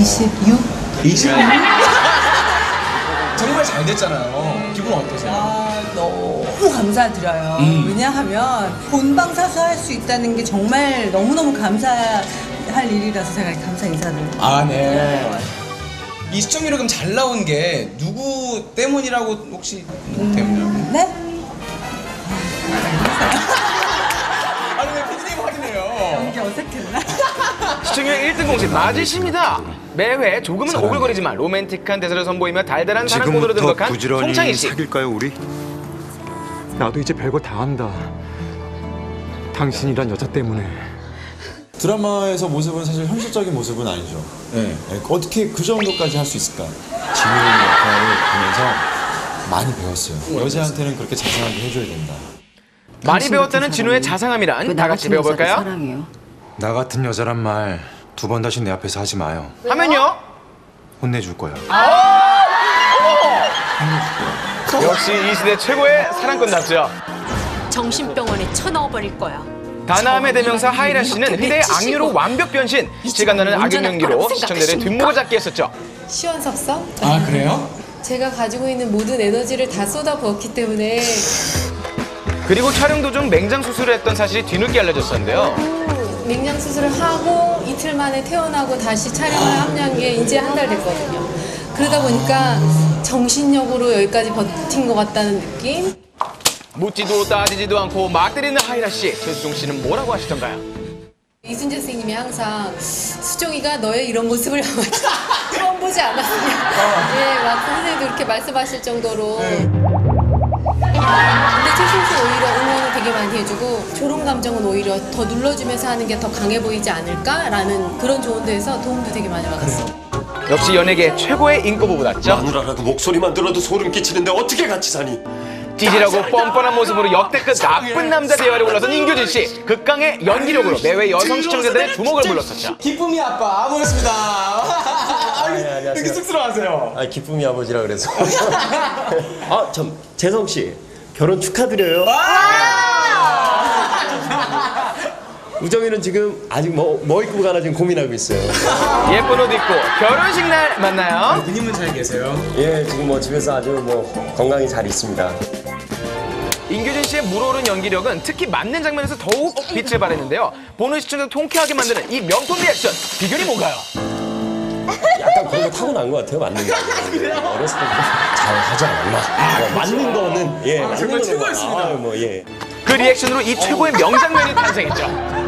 26? 정말 잘 됐잖아요. 기분 어떠세요? 너무 감사드려요. 왜냐하면 본방사수 할 수 있다는 게 정말 너무너무 감사할 일이라서 제가 감사 인사를. 아, 네. 이 시청률이 그럼 잘 나온 게 누구 때문이라고 혹시 때문이라고? 네? 아니 왜 PD님 확인해요? 연기 어색했나? 시청률 1등 공식 맞으십니다. 매회 조금은 오글거리지만 로맨틱한 대사를 선보이며 달달한 사랑꾼으로 등극한 송창희 씨. 사귈까요 우리? 나도 이제 별거 다 한다. 당신이란 여자 때문에. 드라마에서 모습은 사실 현실적인 모습은 아니죠. 네. 어떻게 그 정도까지 할 수 있을까? 진우의 역할을 보면서 많이 배웠어요. 여자한테는 그렇게 자상하게 해줘야 된다. 많이 배웠다는 진우의 자상함이란 다 같이 배워볼까요? 사랑해요. 나 같은 여자란 말 두 번 다시 내 앞에서 하지 마요. 하면요? 혼내줄 거야. 아! 혼내줄 거야. 역시 이 시대 최고의 사랑꾼답죠. 정신병원에 쳐넣어버릴 거야. 다나함의 대명사 하이라 씨는 희대의 악녀로 완벽 변신, 실감나는 악역 연기로 시청자들의 뒷목을 잡게 했었죠. 시원섭섭? 아, 그래요? 제가 가지고 있는 모든 에너지를 다 쏟아부었기 때문에. 그리고 촬영 도중 맹장 수술을 했던 사실이 뒤늦게 알려졌었는데요. 맹장 수술을 하고 이틀 만에 퇴원하고 다시 촬영을 합류한 게 이제 한 달 됐거든요. 그러다 보니까 정신력으로 여기까지 버틴 것 같다는 느낌? 묻지도 따지지도 않고 막 때리는 하이라 씨, 최수종 씨는 뭐라고 하시던가요? 이순재 선생님이 항상 수종이가 너의 이런 모습을 처음 보지 않았냐. 네, 막 선생님도 그렇게 말씀하실 정도로. 근데 최수종 씨 오히려 응원을 되게 많이 해주고 조롱 감정은 오히려 더 눌러주면서 하는 게 더 강해 보이지 않을까라는 그런 조언도에서 도움도 되게 많이 받았어. 역시 연예계 최고의 인꼬부부 같죠? 마누라라고 목소리만 들어도 소름 끼치는데 어떻게 같이 사니? 찌질하고 뻔뻔한 모습으로 역대급 나쁜 남자 대열에 올라선 인규진 씨. 극강의 연기력으로 매회 여성 시청자들의 주목을 불렀었죠. 기쁨이 아빠 아버였습니다. 안녕하세요. 되게 쑥스러워하세요. 아, 기쁨이 아버지라 그래서. 아, 참, 재성 씨 결혼 축하드려요. 우정이는 지금 아직 뭐 입고 가나 지금 고민하고 있어요. 예쁜 옷 입고 결혼식 날 만나요. 누님은 잘 계세요? 예, 지금 뭐 집에서 아주 뭐 건강히 잘 있습니다. 인규진 씨의 물오른 연기력은 특히 맞는 장면에서 더욱 빛을 발했는데요. 보는 시청자 통쾌하게 만드는 이 명품 리액션, 비결이 뭔가요? 약간 그런 거 타고난 것 같아요, 맞는 거. 어렸을 때 잘 하지 않았나. 맞는 거는, 예, 맞는 거는. 정말 최고였습니다. 그 리액션으로 이 최고의 명장면이 탄생했죠.